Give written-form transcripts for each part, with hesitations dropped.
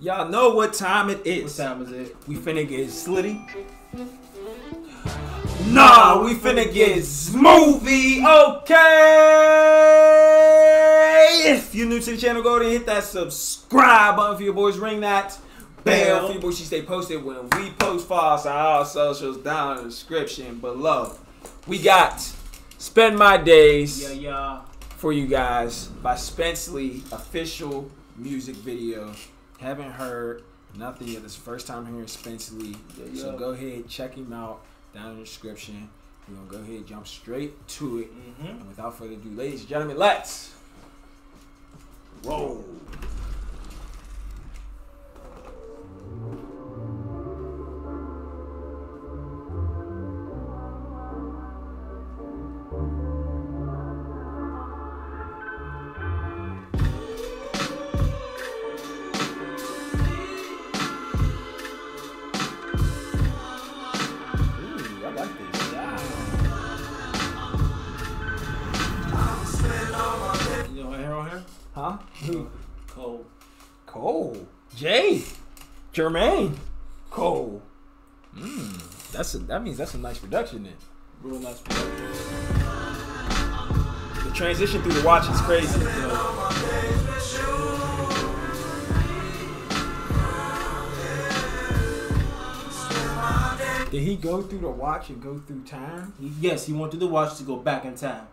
Y'all know what time it is. What time is it? We finna get slitty. Nah, we finna get Zmoovey. Okay. If you're new to the channel, go ahead and hit that subscribe button for your boys. Ring that bell for your boys. You stay posted when we post. Follow us on our socials down in the description below. We got Spend My Days for you guys by Spence Lee, official music video. Haven't heard nothing yet. This is the first time hearing Spence Lee. So go ahead, check him out down in the description. We're gonna go ahead and jump straight to it. And without further ado, ladies and gentlemen, let's roll. Huh? Who? Cole. Cole. Jay. Jermaine. Cole. Mmm. That means that's a nice production then. Real nice production. The transition through the watch is crazy. Did he go through the watch and go through time? Yes, he went through the watch to go back in time.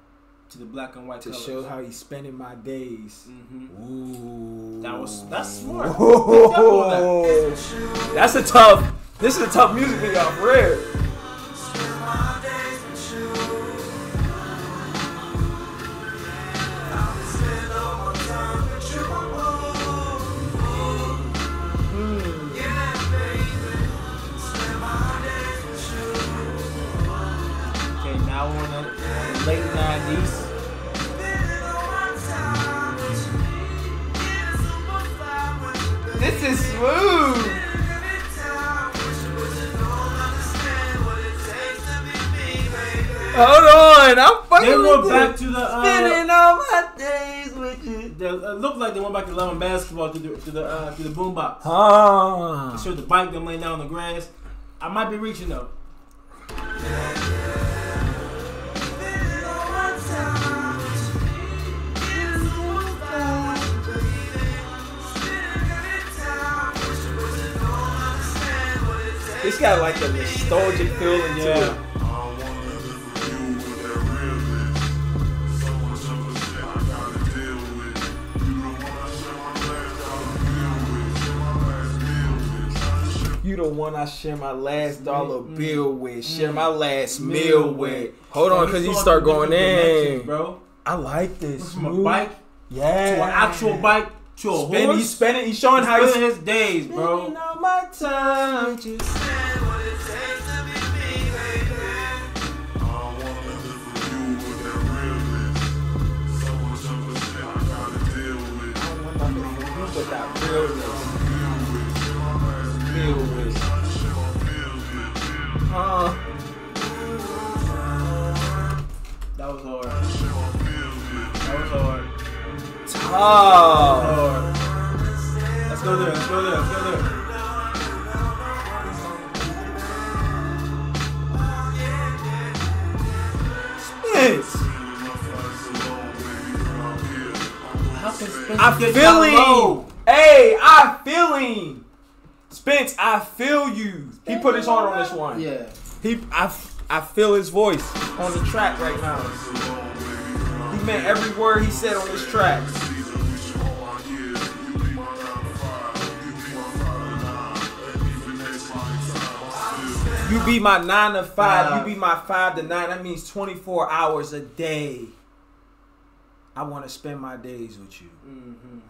To the black and white to colors. Show how he's spending my days. Ooh, that's smart. That's a tough. This is a tough music video for real. Okay, now we're on the late 90s. This is smooth. Hold on, I'm fucking. They went back to the spending all my days with you. It looked like they went back to loving basketball through the boombox. Ah. They showed the bike them laying down on the grass. I might be reaching though. It's got like a nostalgic feeling to it. You the one I share my last dollar bill with, share my last meal with. Hold on, cause you start going in, bro. I like this. From a bike, to an actual bike. He's showing how he's spending his days, bro. Spending all my time. Just spend what it takes to be me, baby. I don't want to live with you with that realness. So much of a shit I gotta deal with. I don't want to live with you with that realness. That was hard. Oh, let's go there, Spence! I feel him! Hey, I feel him! Spence, I feel you! He put his heart on this one. Yeah. I feel his voice on the track right now. He meant every word he said on this track. You be my 9 to 5. You be my 5 to 9. That means 24 hours a day. I want to spend my days with you. And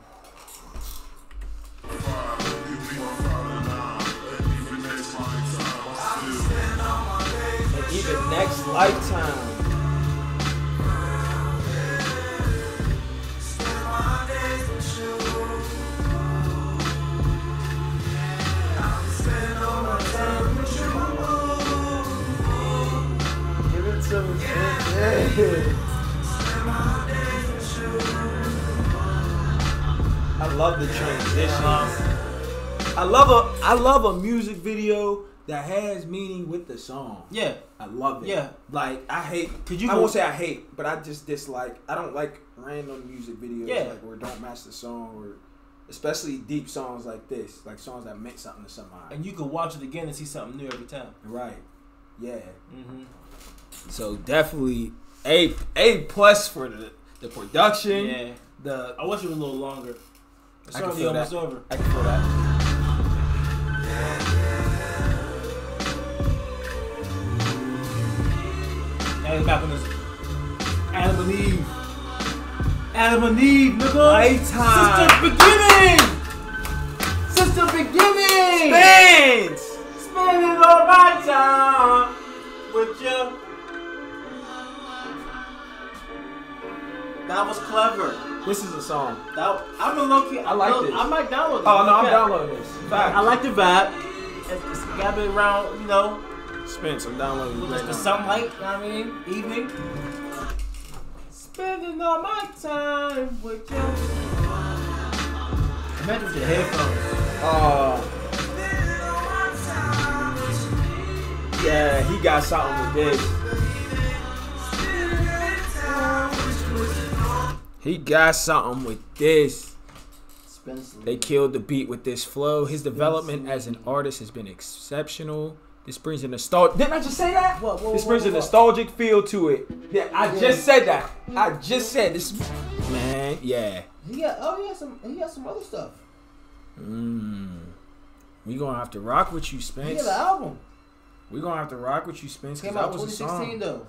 even next lifetime. I love the transitions. I love a music video that has meaning with the song. Yeah, I love it. Yeah, like I hate. I won't say I hate, but I just dislike. I don't like random music videos. Yeah, like, or don't match the song, or especially deep songs like this, like songs that meant something to somebody. And you can watch it again and see something new every time. Right. Yeah. Mm-hmm. So definitely A+ for the production. Yeah. I wish it was a little longer. It's already almost over. I can feel that. Yeah. Back on this. Adam and Eve. Adam and Eve, nigga. Nighttime. Sister beginning. Spence. Spending all my time with you. That was clever. This is a song. I'm a low key. I like this. I might download this. Oh no, I'm downloading this. Fact. I like the vibe. It's gotta be around, you know. Spence, I'm downloading you right now. The sunlight, you know what I mean? Evening. Spending all my time with you. Imagine your headphones. Oh. Yeah, he got something with this. He got something with this. They killed the beat with this flow. His development as an artist has been exceptional. This brings a nostalgic. Didn't I just say that? This brings a nostalgic feel to it. Yeah, I just said that. I just said this. Man, yeah. He got some other stuff. We gonna have to rock with you, Spence. He got an album. We gonna have to rock with you, Spence. Came out 2016 though.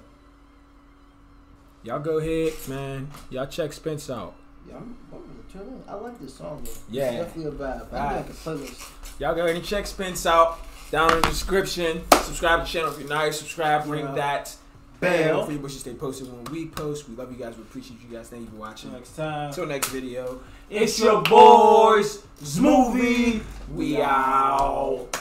Y'all go ahead, man. Y'all check Spence out. Yeah, I like this song. Though. Yeah, it's definitely a vibe. I like a playlist. Y'all go ahead and check Spence out. Down in the description, subscribe to the channel if you're nice. Subscribe, ring that bell. Hopefully, you stay posted when we post. We love you guys. We appreciate you guys. Thank you for watching. Next time. Until next video. It's your boys, Zmoovey. We out.